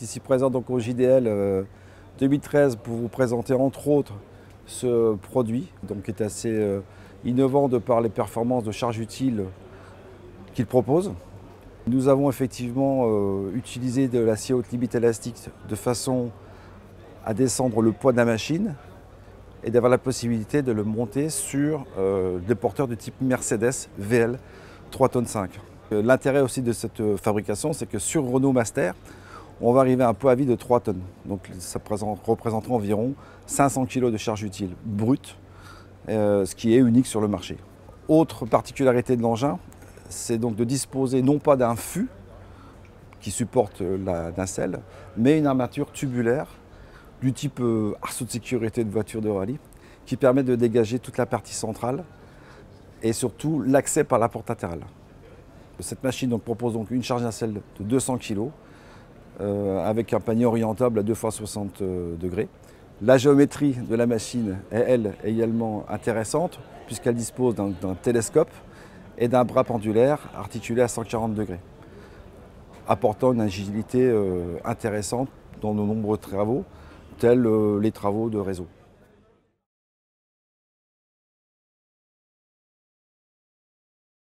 est ici présent donc au JDL 2013 pour vous présenter entre autres ce produit, donc qui est assez innovant de par les performances de charge utile qu'il propose. Nous avons effectivement utilisé de la scie haute limite élastique de façon à descendre le poids de la machine et d'avoir la possibilité de le monter sur des porteurs de type Mercedes VL 3,5 tonnes. L'intérêt aussi de cette fabrication, c'est que sur Renault Master, on va arriver à un poids à vide de 3 tonnes. Donc ça représentera environ 500 kg de charge utile brute, ce qui est unique sur le marché. Autre particularité de l'engin, c'est donc de disposer non pas d'un fût qui supporte la nacelle, mais une armature tubulaire du type arceau de sécurité de voiture de rallye, qui permet de dégager toute la partie centrale et surtout l'accès par la porte latérale. Cette machine donc, propose donc une charge nacelle de 200 kg avec un panier orientable à 2 × 60 degrés. La géométrie de la machine est elle également intéressante puisqu'elle dispose d'un télescope et d'un bras pendulaire articulé à 140 degrés, apportant une agilité intéressante dans de nombreux travaux, tels les travaux de réseau.